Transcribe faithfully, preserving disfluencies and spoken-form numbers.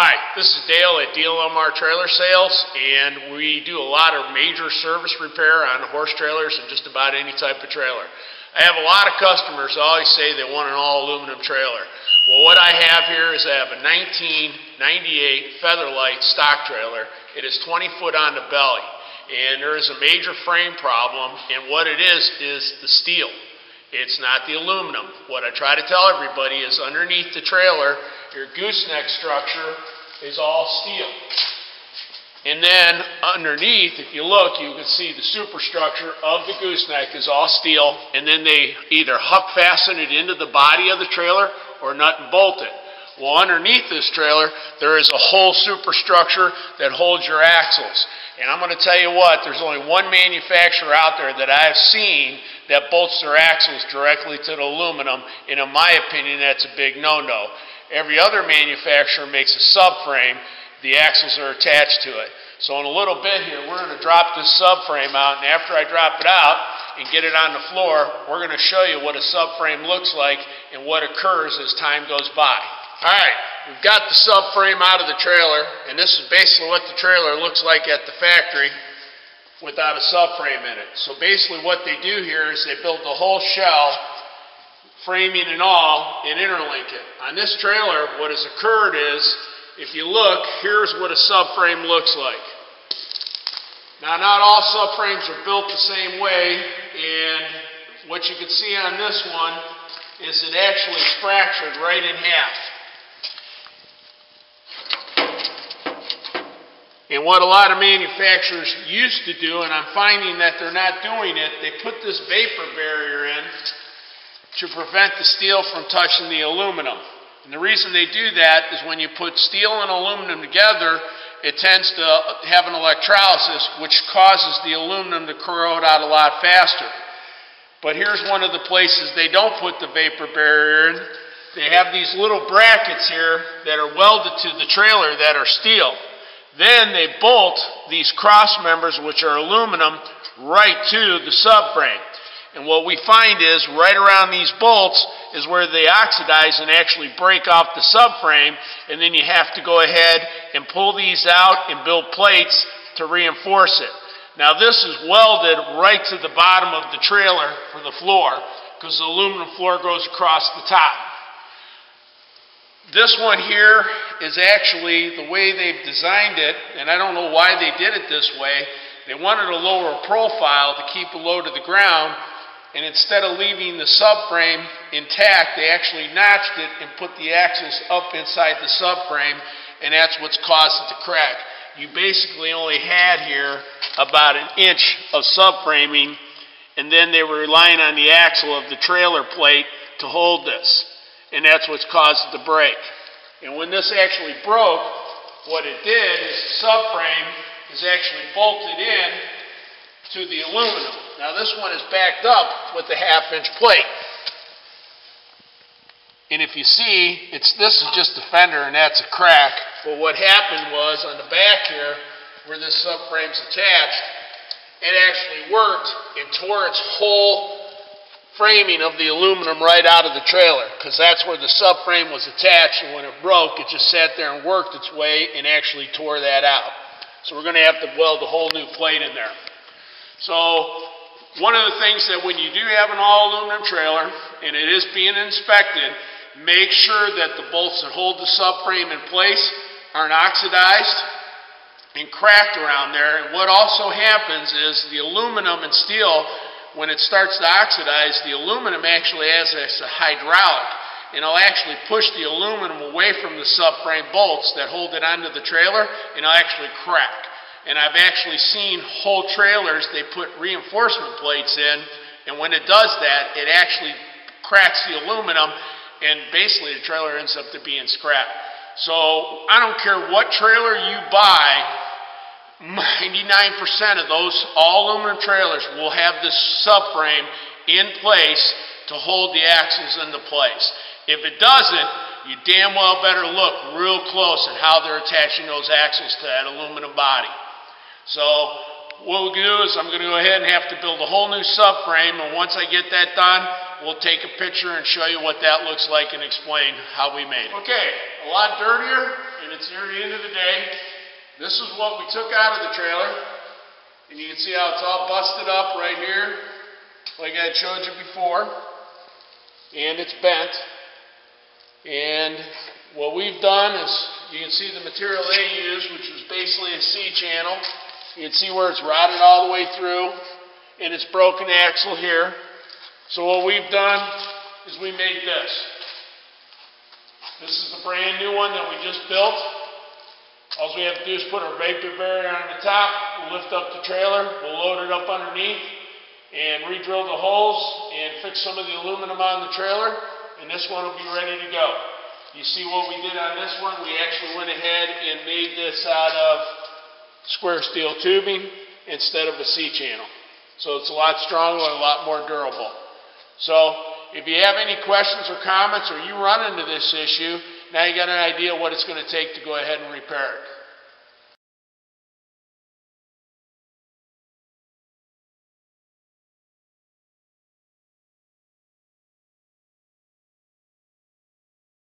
Hi, this is Dale at D L M R Trailer Sales, and we do a lot of major service repair on horse trailers and just about any type of trailer. I have a lot of customers that always say they want an all aluminum trailer. Well, what I have here is I have a nineteen ninety-eight Featherlite stock trailer. It is twenty foot on the belly, and there is a major frame problem, and what it is is the steel. It's not the aluminum. What I try to tell everybody is underneath the trailer, your gooseneck structure is all steel. And then underneath, if you look, you can see the superstructure of the gooseneck is all steel. And then they either huck fasten it into the body of the trailer or nut and bolt it. Well, underneath this trailer, there is a whole superstructure that holds your axles. And I'm going to tell you what, there's only one manufacturer out there that I've seen that bolts their axles directly to the aluminum, and in my opinion, that's a big no-no. Every other manufacturer makes a subframe, the axles are attached to it. So in a little bit here, we're going to drop this subframe out, and after I drop it out and get it on the floor, we're going to show you what a subframe looks like and what occurs as time goes by. All right. We've got the subframe out of the trailer, and this is basically what the trailer looks like at the factory without a subframe in it. So basically what they do here is they build the whole shell, framing and all, and interlink it. On this trailer, what has occurred is, if you look, here's what a subframe looks like. Now, not all subframes are built the same way, and what you can see on this one is it actually fractured right in half. And what a lot of manufacturers used to do, and I'm finding that they're not doing it, they put this vapor barrier in to prevent the steel from touching the aluminum. And the reason they do that is when you put steel and aluminum together, it tends to have an electrolysis, which causes the aluminum to corrode out a lot faster. But here's one of the places they don't put the vapor barrier in. They have these little brackets here that are welded to the trailer that are steel. Then they bolt these cross members, which are aluminum, right to the subframe. And what we find is right around these bolts is where they oxidize and actually break off the subframe, and then you have to go ahead and pull these out and build plates to reinforce it. Now this is welded right to the bottom of the trailer for the floor, because the aluminum floor goes across the top. This one here is actually the way they've designed it, and I don't know why they did it this way. They wanted a lower profile to keep it low to the ground, and instead of leaving the subframe intact, they actually notched it and put the axles up inside the subframe, and that's what's caused it to crack. You basically only had here about an inch of subframing, and then they were relying on the axle of the trailer plate to hold this. And that's what's caused the break. And when this actually broke, what it did is the subframe is actually bolted in to the aluminum. Now this one is backed up with a half inch plate. And if you see, it's, this is just the fender and that's a crack. But what happened was on the back here, where this subframe's attached, it actually worked and tore its whole framing of the aluminum right out of the trailer, because that's where the subframe was attached, and when it broke, it just sat there and worked its way and actually tore that out. So we're going to have to weld a whole new plate in there. So one of the things that when you do have an all aluminum trailer and it is being inspected, make sure that the bolts that hold the subframe in place aren't oxidized and cracked around there. And what also happens is the aluminum and steel, when it starts to oxidize, the aluminum actually has a hydraulic, and it'll actually push the aluminum away from the subframe bolts that hold it onto the trailer, and it'll actually crack. And I've actually seen whole trailers, they put reinforcement plates in, and when it does that, it actually cracks the aluminum, and basically the trailer ends up to being scrapped. So I don't care what trailer you buy, ninety-nine percent of those all aluminum trailers will have this subframe in place to hold the axles into place. If it doesn't, you damn well better look real close at how they're attaching those axles to that aluminum body. So what we'll do is I'm going to go ahead and have to build a whole new subframe, and once I get that done, we'll take a picture and show you what that looks like and explain how we made it. Okay, a lot dirtier and and it's near the end of the day. This is what we took out of the trailer, and you can see how it's all busted up right here, like I showed you before, and it's bent. And what we've done is, you can see the material they used, which was basically a C-channel. You can see where it's rotted all the way through, and it's broken axle here. So what we've done is we made this. This is the brand new one that we just built. All we have to do is put a vapor barrier on the top, we'll lift up the trailer, we'll load it up underneath, and re-drill the holes, and fix some of the aluminum on the trailer, and this one will be ready to go. You see what we did on this one, we actually went ahead and made this out of square steel tubing instead of a C-channel. So it's a lot stronger and a lot more durable. So if you have any questions or comments, or you run into this issue, now you got an idea what it's going to take to go ahead and repair it.